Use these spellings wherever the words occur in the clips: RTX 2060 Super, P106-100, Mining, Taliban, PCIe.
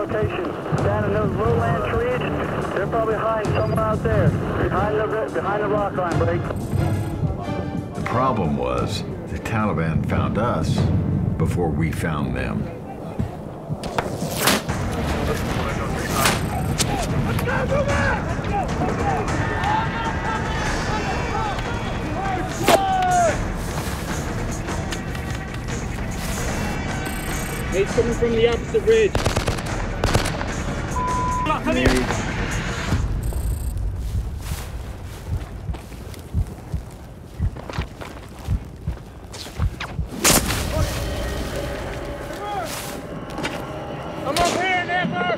location. Down in those lowland trees, they're probably hiding somewhere out there, behind the rock line, buddy. The problem was the Taliban found us before we found them. It's coming from the opposite ridge. Come here. Come up here, Nipper!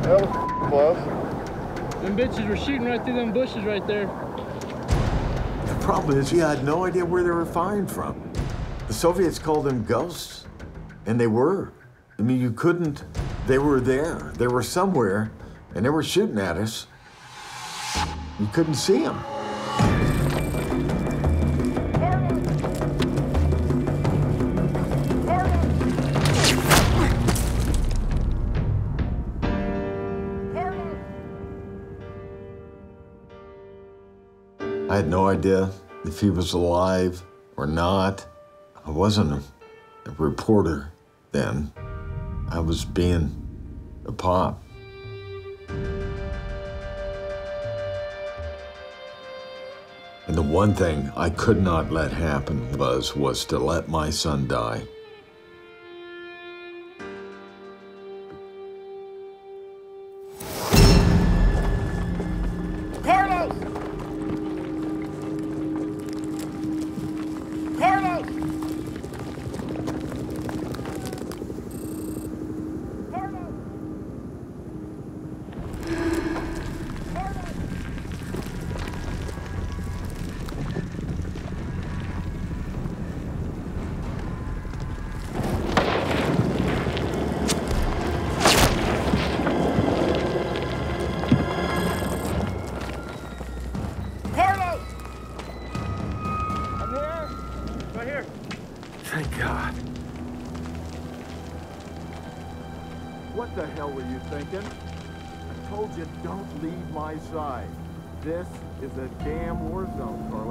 That was close. Them bitches were shooting right through them bushes right there. The problem is, yeah, I had no idea where they were firing from. The Soviets called them ghosts, and they were. I mean, you couldn't. They were there. They were somewhere, and they were shooting at us. You couldn't see them. I had no idea if he was alive or not. I wasn't a reporter then. I was being a pop. And the one thing I could not let happen was to let my son die. Thank God. What the hell were you thinking? I told you, don't leave my side. This is a damn war zone, Carl.